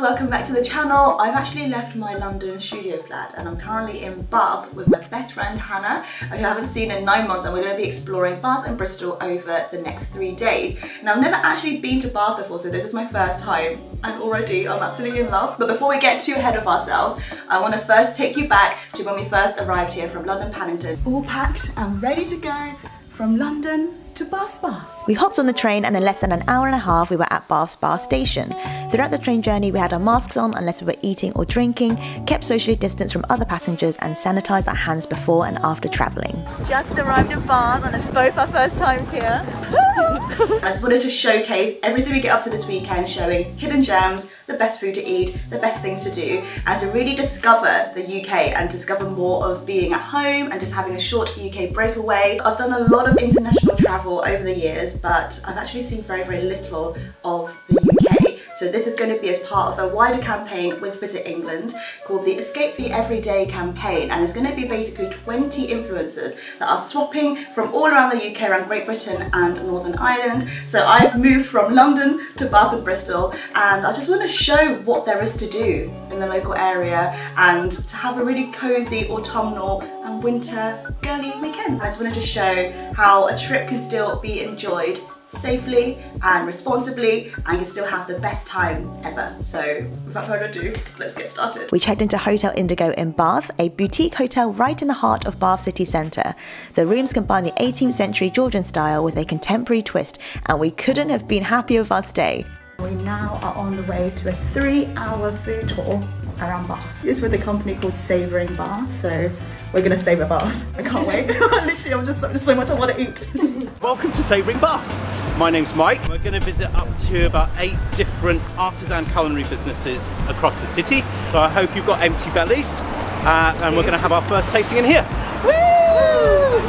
Welcome back to the channel. I've actually left my London studio flat and I'm currently in Bath with my best friend Hannah, who I haven't seen in 9 months, and we're going to be exploring Bath and Bristol over the next 3 days. Now, I've never actually been to Bath before, so this is my first time, and already I'm absolutely in love. But before we get too ahead of ourselves, I want to first take you back to when we first arrived here from London Paddington, all packed and ready to go from London to Bath Spa. We hopped on the train and in less than an hour and a half we were at Bath Spa station. Throughout the train journey we had our masks on unless we were eating or drinking, kept socially distanced from other passengers and sanitised our hands before and after travelling. Just arrived in Bath and it's both our first times here. I just wanted to showcase everything we get up to this weekend, showing hidden gems, the best food to eat, the best things to do, and to really discover the UK and discover more of being at home and just having a short UK breakaway. I've done a lot of international travel over the years, but I've actually seen very, very little of the UK. So this is going to be as part of a wider campaign with Visit England called the Escape the Everyday campaign, and it's going to be basically 20 influencers that are swapping from all around the UK, around Great Britain and Northern Ireland. So I've moved from London to Bath and Bristol, and I just want to show what there is to do in the local area and to have a really cosy autumnal and winter girly weekend. I just wanted to show how a trip can still be enjoyed safely and responsibly, and you still have the best time ever. So without further ado, let's get started. We checked into Hotel Indigo in Bath, a boutique hotel right in the heart of Bath city centre. The rooms combine the 18th century Georgian style with a contemporary twist, and we couldn't have been happier with our stay. We now are on the way to a 3-hour food tour around Bath. It's with a company called Savouring Bath, so we're gonna save a bath. I can't wait. Literally, there's so much I want to eat. Welcome to Savouring Bath. My name's Mike. We're going to visit up to about 8 different artisan culinary businesses across the city. So I hope you've got empty bellies, and we're going to have our first tasting in here. Woo!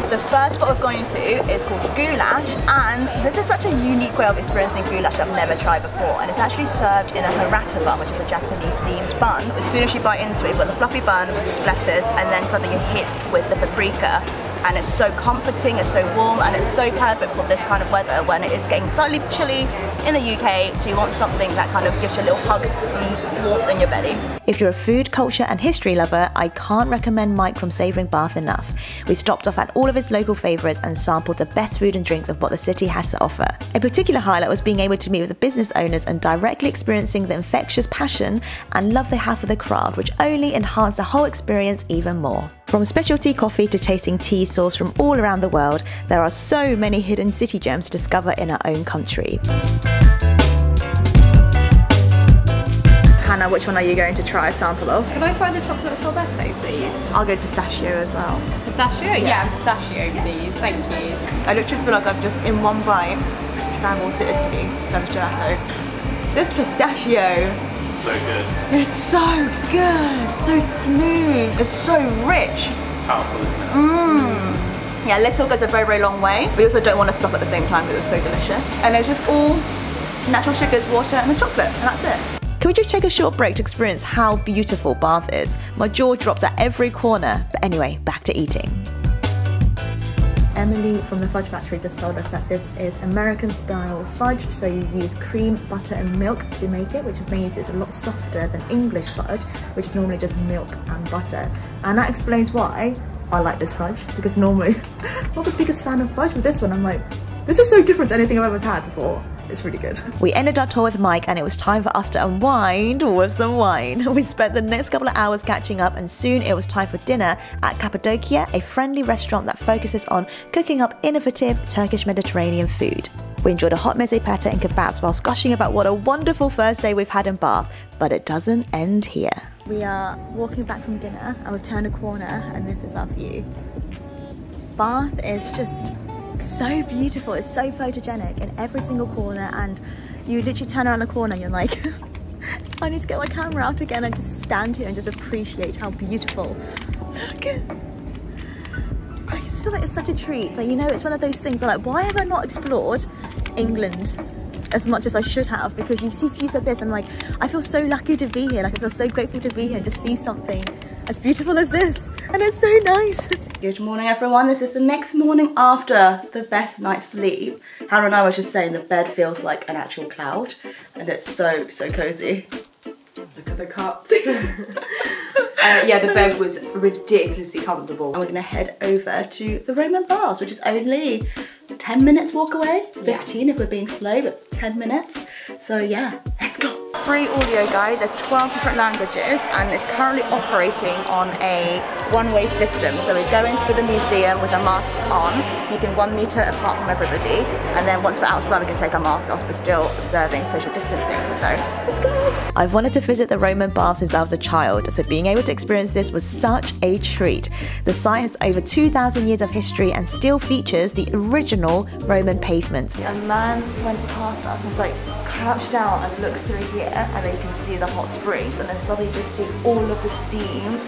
The first spot we're going to is called goulash, and this is such a unique way of experiencing goulash I've never tried before, and it's actually served in a harata bun, which is a Japanese steamed bun. As soon as you bite into it, you've got the fluffy bun, lettuce, and then suddenly you're hit with the paprika. And it's so comforting, it's so warm, and it's so perfect for this kind of weather when it is getting slightly chilly in the UK, so you want something that kind of gives you a little hug and warmth in your belly. If you're a food, culture and history lover, I can't recommend Mike from Savouring Bath enough. We stopped off at all of his local favourites and sampled the best food and drinks of what the city has to offer. A particular highlight was being able to meet with the business owners and directly experiencing the infectious passion and love they have for the craft, which only enhanced the whole experience even more. From specialty coffee to tasting tea sourced from all around the world, there are so many hidden city gems to discover in our own country. Hannah, which one are you going to try a sample of? Can I try the chocolate sorbetto, please? I'll go pistachio as well. Pistachio? Yeah, pistachio, please. Thank you. I literally feel like I've just, in one bite, travelled to Italy. Some gelato. This pistachio. It's so good. It's so good. So smooth. It's so rich. Powerful, isn't it? Mmm. Yeah, little goes a very, very long way. We also don't want to stop at the same time because it's so delicious. And it's just all natural sugars, water, and the chocolate, and that's it. Can we just take a short break to experience how beautiful Bath is? My jaw dropped at every corner. But anyway, back to eating. Emily from the Fudge Factory just told us that this is American style fudge, so you use cream, butter and milk to make it, which means it's a lot softer than English fudge, which is normally just milk and butter. And that explains why I like this fudge, because normally I'm not the biggest fan of fudge, but this one I'm like, this is so different to anything I've ever had before. It's really good. We ended our tour with Mike and it was time for us to unwind with some wine. We spent the next couple of hours catching up, and soon it was time for dinner at Cappadocia, a friendly restaurant that focuses on cooking up innovative Turkish Mediterranean food. We enjoyed a hot meze platter and kebabs while gushing about what a wonderful first day we've had in Bath, but it doesn't end here. We are walking back from dinner and we've turned a corner and this is our view. Bath is just so beautiful, it's so photogenic in every single corner, and you literally turn around a corner and you're like, I need to get my camera out again and just stand here and just appreciate how beautiful. Look! I just feel like it's such a treat. Like, you know, it's one of those things, I'm like, why have I not explored England as much as I should have, because you see views like this and like, I feel so lucky to be here. Like I feel so grateful to be here and just see something as beautiful as this, and it's so nice. Good morning everyone, this is the next morning after the best night's sleep. Hannah and I were just saying the bed feels like an actual cloud and it's so cozy. Look at the cups. Yeah, the bed was ridiculously comfortable. And we're gonna head over to the Roman Baths, which is only 10 minutes walk away, 15 if we're being slow, but 10 minutes. So yeah, let's go. Free audio guide, there's 12 different languages and it's currently operating on a one-way system. So we're going through the museum with our masks on, keeping 1 meter apart from everybody. And then once we're outside, we can take our mask off, but still observing social distancing, so let's go. I've wanted to visit the Roman Baths since I was a child, so being able to experience this was such a treat. The site has over 2,000 years of history and still features the original Roman pavements. A man went past us and was like, crouch down and look through here, and then you can see the hot springs, and then suddenly you just see all of the steam.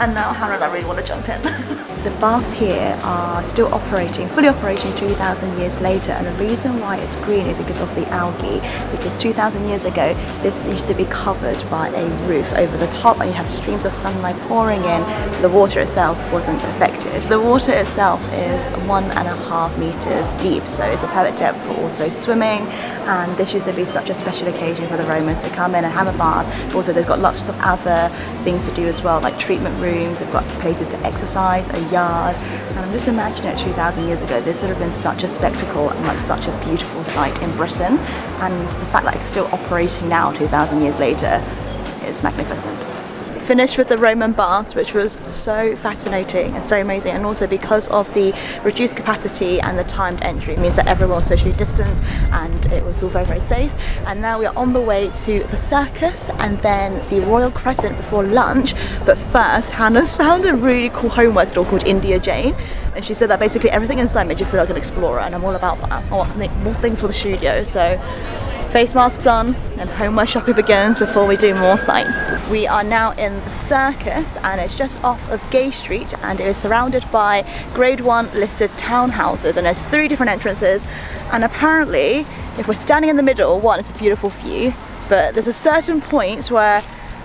And now Hannah and I really want to jump in. The baths here are still operating, fully operating 2,000 years later, and the reason why it's green is because of the algae, because 2,000 years ago this used to be covered by a roof over the top, and you have streams of sunlight pouring in, so the water itself wasn't affected. The water itself is 1.5 meters deep, so it's a perfect depth for also swimming, and this used to be such a special occasion for the Romans to come in and have a bath. But also they've got lots of other things to do as well, like treatment rooms, they've got places to exercise, a yard, and I'm just imagining it 2,000 years ago, this would have been such a spectacle and like such a beautiful sight in Britain, and the fact that it's still operating now 2,000 years later is magnificent. Finished with the Roman Baths, which was so fascinating and so amazing, and also because of the reduced capacity and the timed entry, it means that everyone was socially distanced and it was all very safe. And now we are on the way to the Circus and then the Royal Crescent before lunch. But first, Hannah's found a really cool homeware store called India Jane, and she said that basically everything inside made you feel like an explorer, and I'm all about that. I want more things for the studio, so face masks on, and homeware shopping begins before we do more sights. We are now in the Circus, and it's just off of Gay Street, and it is surrounded by Grade 1 listed townhouses, and there's 3 different entrances, and apparently if we're standing in the middle, one, it's a beautiful view, but there's a certain point where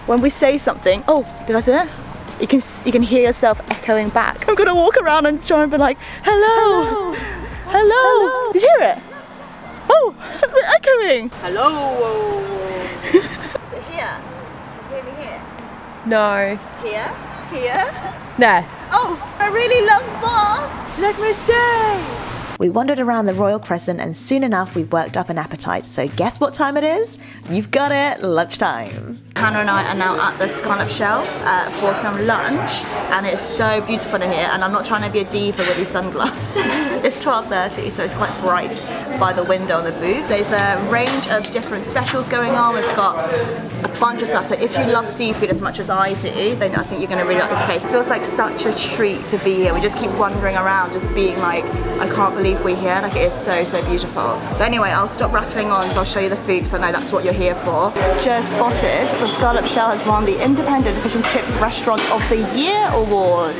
when we say something, oh, did I say that? You can hear yourself echoing back. I'm gonna walk around and try and be like, hello, hello, hello. Hello. Did you hear it? Oh, we're echoing! Hello! Is it here? Can you hear me here? No. Here? Here? No. Oh, I really love Bath! Let me stay! We wandered around the Royal Crescent and soon enough we worked up an appetite, so guess what time it is? You've got it, lunchtime! Hannah and I are now at the Scallop Shell for some lunch, and it's so beautiful in here, and I'm not trying to be a diva with these sunglasses. It's 12:30, so it's quite bright by the window on the booth. There's a range of different specials going on. We've got a bunch of stuff, so if you love seafood as much as I do, then I think you're going to really like this place. It feels like such a treat to be here. We just keep wandering around, just being like, I can't believe we're here. Like, it is so beautiful. But anyway, I'll stop rattling on, so I'll show you the food, because I know that's what you're here for. Just spotted the Scallop Shell has won the Independent Fish and Chip Restaurant of the Year Award.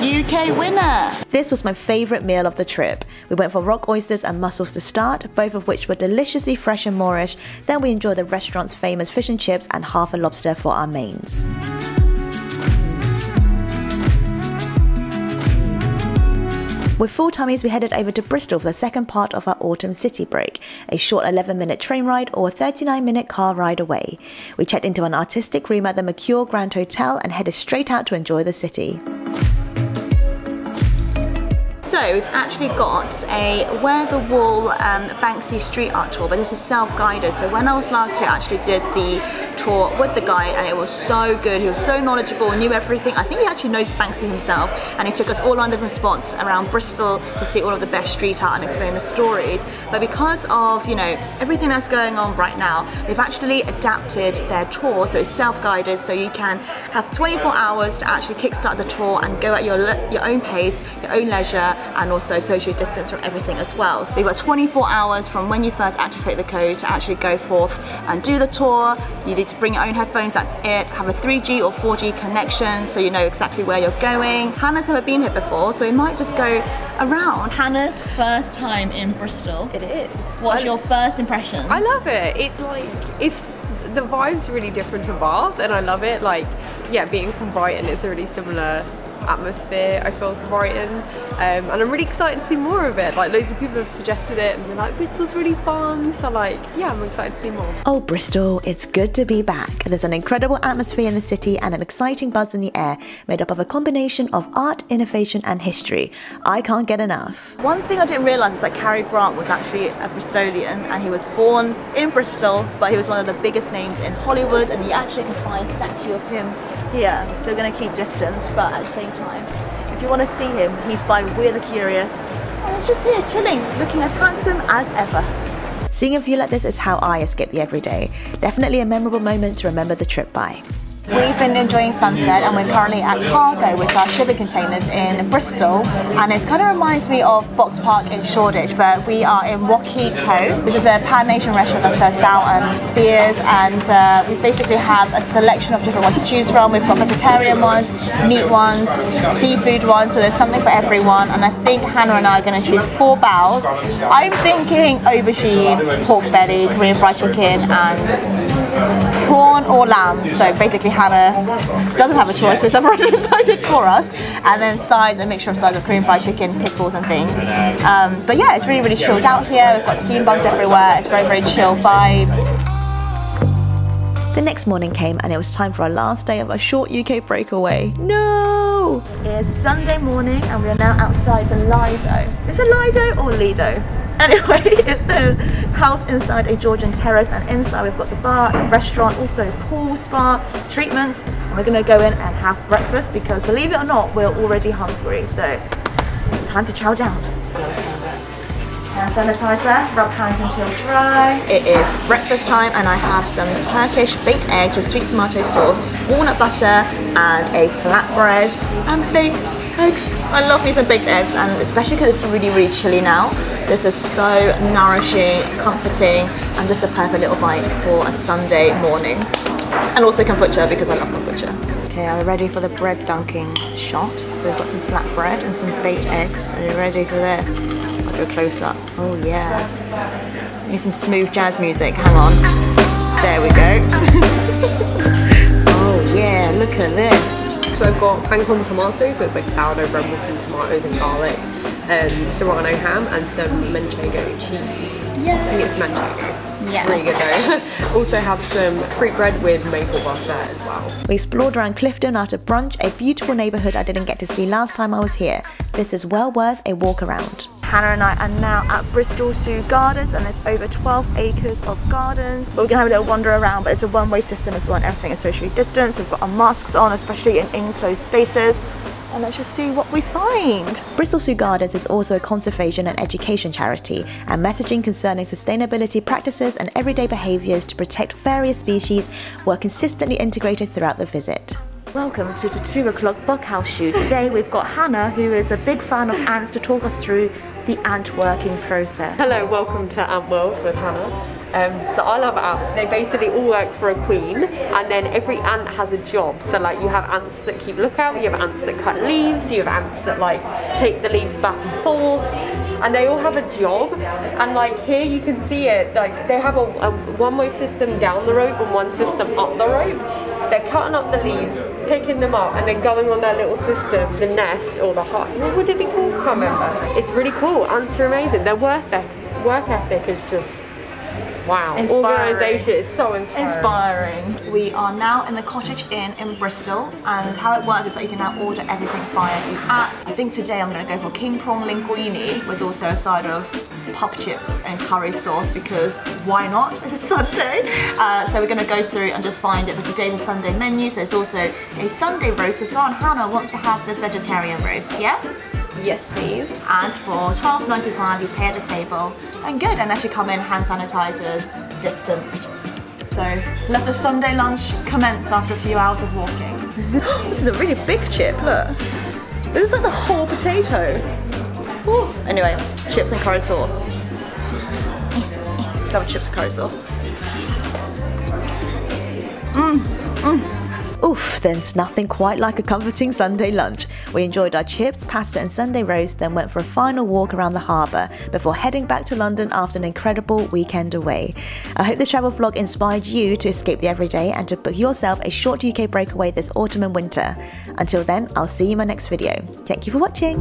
UK winner! This was my favourite meal of the trip. We went for rock oysters and mussels to start, both of which were deliciously fresh and Moorish. Then we enjoyed the restaurant's famous fish and chips and half a lobster for our mains. With full tummies, we headed over to Bristol for the second part of our autumn city break, a short 11-minute train ride or a 39-minute car ride away. We checked into an artistic room at the Mercure Grand Hotel and headed straight out to enjoy the city. So we've actually got a Where the Wall Banksy street art tour, but this is self-guided. So when I was last here, I actually did the tour with the guy, and it was so good. He was so knowledgeable, knew everything. I think he actually knows Banksy himself, and he took us all around different spots around Bristol to see all of the best street art and explain the stories. But because of, you know, everything that's going on right now, they've actually adapted their tour, so it's self-guided, so you can have 24 hours to actually kickstart the tour and go at your own pace, your own leisure, and also social distance from everything as well. We've got 24 hours from when you first activate the code to actually go forth and do the tour. You do ability to bring your own headphones, that's it. Have a 3G or 4G connection so you know exactly where you're going. Hannah's never been here before, so we might just go around. Hannah's first time in Bristol. It is. What's your first impression? I love it. The vibe's really different to Bath and I love it. Like, yeah, being from Brighton, it's a really similar atmosphere I feel to Brighton, and I'm really excited to see more of it. Like, loads of people have suggested it and they're like, Bristol's really fun, so like, yeah, I'm excited to see more. Oh Bristol, it's good to be back. There's an incredible atmosphere in the city and an exciting buzz in the air made up of a combination of art, innovation and history. I can't get enough. One thing I didn't realise is that Cary Grant was actually a Bristolian and he was born in Bristol, but he was one of the biggest names in Hollywood and you actually can find a statue of him here. I'm still going to keep distance, but at the same time, if you want to see him, he's by We're the Curious, and he's just here chilling, looking as handsome as ever. Seeing a view like this is how I escape the everyday. Definitely a memorable moment to remember the trip by. We've been enjoying sunset and we're currently at Cargo with our shipping containers in Bristol, and it kind of reminds me of Box Park in Shoreditch, but we are in Wokyko. This is a Pan Asian restaurant that serves bao and beers, and we basically have a selection of different ones to choose from. We've got vegetarian ones, meat ones, seafood ones, so there's something for everyone. And I think Hannah and I are going to choose 4 baos. I'm thinking aubergine, pork belly, Korean fried chicken and prawn or lamb, so basically Hannah doesn't have a choice because I've already decided for us. And then sides, a mixture of sides of Korean fried chicken, pickles and things. But yeah, it's really chilled out here. We've got steam bugs everywhere. It's very chill vibe. The next morning came and it was time for our last day of a short UK breakaway. No! It's Sunday morning and we are now outside the Lido. Is it Lido or Lido? Anyway, it's a house inside a Georgian terrace, and inside we've got the bar, a restaurant, also pool, spa, treatments, and we're going to go in and have breakfast because, believe it or not, we're already hungry, so it's time to chow down. Hand sanitizer, rub hands until dry. It is breakfast time and I have some Turkish baked eggs with sweet tomato sauce, walnut butter and a flatbread and baked eggs. I love me some baked eggs, and especially because it's really chilly now. This is so nourishing, comforting, and just a perfect little bite for a Sunday morning. And also kombucha, because I love kombucha. Okay, I'm ready for the bread dunking shot. So we've got some flat bread and some baked eggs. Are you ready for this? I'll do a close up. Oh yeah. Need some smooth jazz music, hang on. There we go. Oh yeah, look at this. So I've got pangpong tomatoes, so it's like sourdough bread with some tomatoes and garlic, serrano ham and some manchego cheese. Yeah. I think it's manchego. Yeah. Really good though. Also have some fruit bread with maple butter as well. We explored around Clifton after brunch, a beautiful neighbourhood I didn't get to see last time I was here. This is well worth a walk around. Hannah and I are now at Bristol Zoo Gardens, and there's over 12 acres of gardens. We're gonna have a little wander around, but it's a one-way system as well, and everything is socially distanced. We've got our masks on, especially in enclosed spaces. And let's just see what we find. Bristol Zoo Gardens is also a conservation and education charity, and messaging concerning sustainability practices and everyday behaviours to protect various species were consistently integrated throughout the visit. Welcome to the 2 o'clock Bughouse Shoot. Today we've got Hannah, who is a big fan of ants, to talk us through the ant working process. Hello, welcome to Ant World with Hannah. So I love ants. They basically all work for a queen, and then every ant has a job. So like, you have ants that keep lookout, you have ants that cut leaves, you have ants that like take the leaves back and forth, and they all have a job. And like here you can see it, like they have a one-way system down the rope and one system up the rope. They're cutting up the leaves, picking them up, and then going on their little system, the nest or the hive. What would it be called? I can't remember. It's really cool. Ants are amazing. Their work ethic is just wow. Inspiring. Organisation is so inspiring. We are now in the Cottage Inn in Bristol, and how it works is that you can now order everything via the app. I think today I'm going to go for king prawn linguine with also a side of pub chips and curry sauce, because why not? It's a Sunday. So we're going to go through and just find it, but today's a Sunday menu, so it's also a Sunday roast as well, and Hannah wants to have the vegetarian roast, yeah? Yes please. And for £12.95 you pay at the table, and good, unless you come in hand sanitizers, distanced. So let the Sunday lunch commence after a few hours of walking. This is a really big chip, look. This is like the whole potato. Ooh. Anyway, chips and curry sauce. Love chips and curry sauce. Oof, there's nothing quite like a comforting Sunday lunch. We enjoyed our chips, pasta and Sunday roast, then went for a final walk around the harbour before heading back to London after an incredible weekend away. I hope this travel vlog inspired you to escape the everyday and to book yourself a short UK breakaway this autumn and winter. Until then, I'll see you in my next video. Thank you for watching.